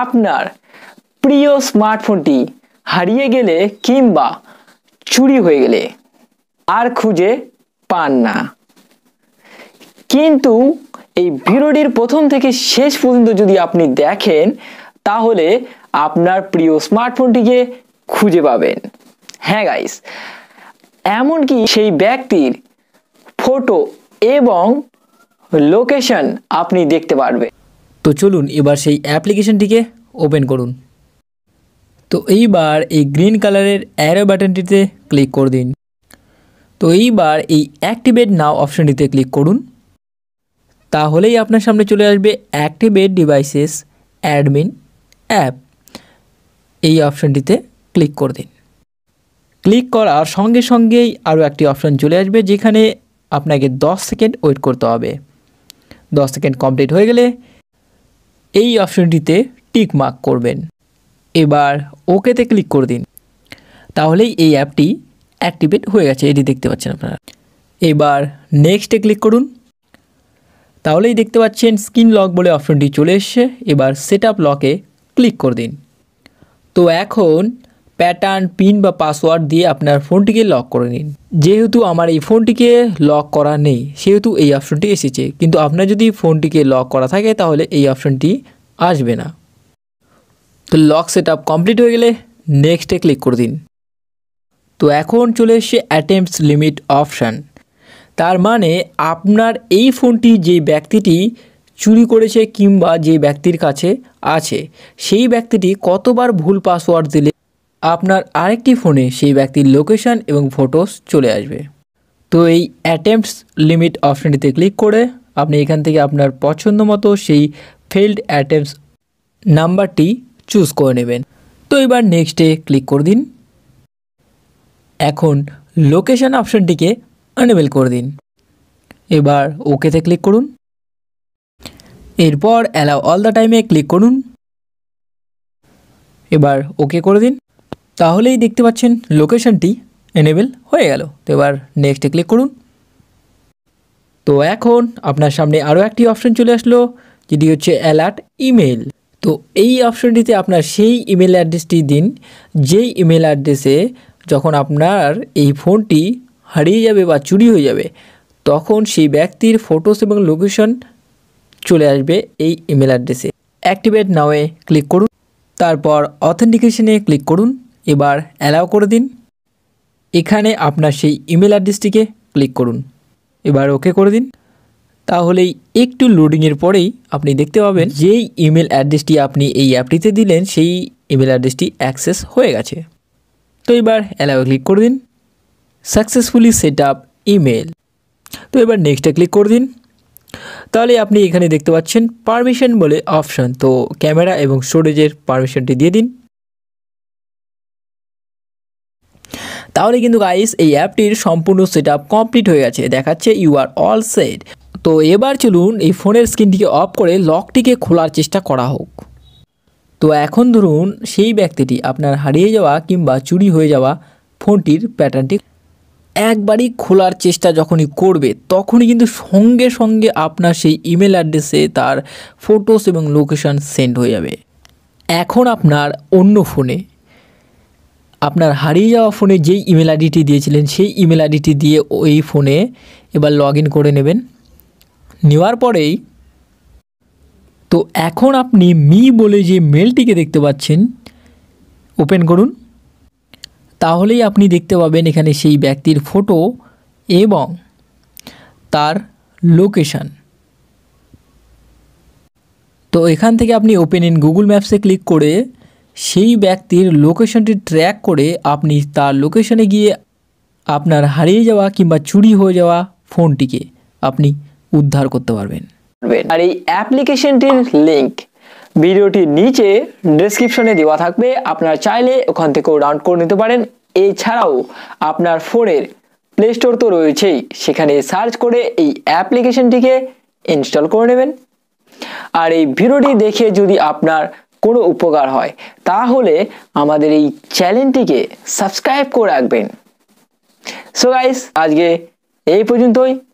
আপনার প্রিয় স্মার্টফোনটি হারিয়ে গেলে কিংবা চুরি হয়ে গেলে আর খুঁজে পান না। কিন্তু এই ভিডিওটির প্রথম থেকে শেষ পর্যন্ত যদি আপনি দেখেন তাহলে আপনার প্রিয় স্মার্টফোনটিকে খুঁজে পাবেন। হ্যাঁ গাইস, এমনকি সেই ব্যক্তির ফটো এবং লোকেশন আপনি দেখতে পারবেন। তো চলুন এবার সেই অ্যাপ্লিকেশনটিকে ওপেন করুন। তো এইবার এই গ্রিন কালারের অ্যারো বাটনটিতে ক্লিক করে দিন। তো এইবার এই অ্যাক্টিভেট নাও অপশনটিতে ক্লিক করুন। তাহলেই আপনার সামনে চলে আসবে অ্যাক্টিভেট ডিভাইসেস অ্যাডমিন অ্যাপ, এই অপশনটিতে ক্লিক করে দিন। ক্লিক করার সঙ্গে সঙ্গেই আরও একটি অপশন চলে আসবে যেখানে আপনাকে 10 সেকেন্ড ওয়েট করতে হবে। 10 সেকেন্ড কমপ্লিট হয়ে গেলে এই অপশনটিতে টিক মার্ক করবেন। এবার ওকেতে ক্লিক করে দিন। তাহলেই এই অ্যাপটি অ্যাক্টিভেট হয়ে গেছে, এটি দেখতে পাচ্ছেন আপনারা। এবার নেক্সটে ক্লিক করুন। তাহলেই দেখতে পাচ্ছেন স্ক্রিন লক বলে অপশনটি চলে এসছে। এবার সেট আপ লকে ক্লিক করে দিন। তো এখন প্যাটার্ন, পিন বা পাসওয়ার্ড দিয়ে আপনার ফোনটিকে লক করে নিন। যেহেতু আমার এই ফোনটিকে লক করা নেই সেহেতু এই অপশনটি এসেছে, কিন্তু আপনার যদি ফোনটিকে লক করা থাকে তাহলে এই অপশনটি আসবে না। তো লক সেট আপ কমপ্লিট হয়ে গেলে নেক্সটে ক্লিক করে দিন। তো এখন চলে এসছে অ্যাটেম্পটস লিমিট অপশান। তার মানে আপনার এই ফোনটি যে ব্যক্তিটি চুরি করেছে কিংবা যে ব্যক্তির কাছে আছে সেই ব্যক্তিটি কতবার ভুল পাসওয়ার্ড দিলে আপনার আরেকটি ফোনে সেই ব্যক্তির লোকেশন এবং ফটোস চলে আসবে। তো এই অ্যাটেম্পটস লিমিট অপশানটিতে ক্লিক করে আপনি এখান থেকে আপনার পছন্দ মতো সেই ফেল্ড অ্যাটেম্পটস নাম্বারটি চুজ করে নেবেন। তো এবার নেক্সটে ক্লিক করে দিন। এখন লোকেশন অপশানটিকে এনেবল করে দিন। এবার ওকেতে ক্লিক করুন। এরপর অ্যালাউ অল দ্য টাইমে ক্লিক করুন। এবার ওকে করে দিন। তাহলেই দেখতে পাচ্ছেন লোকেশনটি এনেবল হয়ে গেল। তো এবার নেক্সটে ক্লিক করুন। তো এখন আপনার সামনে আরও একটি অপশন চলে আসলো যেটি হচ্ছে অ্যালার্ট ইমেল। তো এই অপশনটিতে আপনার সেই ইমেল অ্যাড্রেসটি দিন যেই ইমেল অ্যাড্রেসে যখন আপনার এই ফোনটি হারিয়ে যাবে বা চুরি হয়ে যাবে তখন সেই ব্যক্তির ফটোস এবং লোকেশন চলে আসবে এই ইমেল অ্যাড্রেসে। অ্যাক্টিভেট নাওয়ে ক্লিক করুন। তারপর অথেন্টিকেশনে ক্লিক করুন। এবার অ্যালাউ করে দিন। এখানে আপনার সেই ইমেল অ্যাড্রেসটিকে ক্লিক করুন। এবার ওকে করে দিন। তাহলেই একটু লোডিংয়ের পরেই আপনি দেখতে পাবেন যেই ইমেল অ্যাড্রেসটি আপনি এই অ্যাপটিতে দিলেন সেই ইমেল অ্যাড্রেসটি অ্যাক্সেস হয়ে গেছে। তো এবার অ্যালাউয়ে ক্লিক করে দিন। Successfully set up email. তো এবার নেক্সটে ক্লিক করে দিন। তাহলে আপনি এখানে দেখতে পাচ্ছেন পারমিশন বলে অপশান। তো ক্যামেরা এবং স্টোরেজের পারমিশনটি দিয়ে দিন। তাহলে কিন্তু গাইস এই অ্যাপটির সম্পূর্ণ সেট আপ কমপ্লিট হয়ে গেছে, দেখাচ্ছে ইউ আর অল সেট। তো এবার চলুন এই ফোনের স্ক্রিনটিকে অফ করে লকটিকে খোলার চেষ্টা করা হোক। তো এখন ধরুন সেই ব্যক্তিটি আপনার হারিয়ে যাওয়া কিংবা চুরি হয়ে যাওয়া ফোনটির প্যাটার্নটি একবারই খোলার চেষ্টা যখনই করবে তখনই কিন্তু সঙ্গে সঙ্গে আপনার সেই ইমেল অ্যাড্রেসে তার ফটোস এবং লোকেশান সেন্ড হয়ে যাবে। এখন আপনার অন্য ফোনে আপনার হারিয়ে যাওয়া ফোনে যেই ইমেল আইডিটি দিয়েছিলেন সেই ইমেল আইডিটি দিয়ে ওই ফোনে এবার লগ ইন করে নেবেন। নেওয়ার পরেই তো এখন আপনি মি বলে যে মেলটিকে দেখতে পাচ্ছেন ওপেন করুন। তাহলেই আপনি দেখতে পাবেন এখানে সেই ব্যক্তির ফটো এবং তার লোকেশান। তো এখান থেকে আপনি ওপেন ইন গুগল ম্যাপসে ক্লিক করে সেই ব্যক্তির লোকেশনটি ট্র্যাক করে আপনি তার লোকেশনে গিয়ে আপনার হারিয়ে যাওয়া কিংবা চুরি হয়ে যাওয়া ফোনটিকে আপনি উদ্ধার করতে পারবেন। আর এই অ্যাপ্লিকেশনটির লিঙ্ক ভিডিওটির নিচে ডেসক্রিপশনে দেওয়া থাকবে, আপনারা চাইলে ওখান থেকেও ডাউনলোড করে নিতে পারেন। এছাড়াও আপনার ফোনের প্লে স্টোর তো রয়েছেই, সেখানে সার্চ করে এই অ্যাপ্লিকেশনটিকে ইনস্টল করে নেবেন। আর এই ভিডিওটি দেখে যদি আপনার কোনো উপকার হয় তাহলে আমাদের এই চ্যানেলটিকে সাবস্ক্রাইব করে রাখবেন। সো গাইস আজকে এই পর্যন্তই।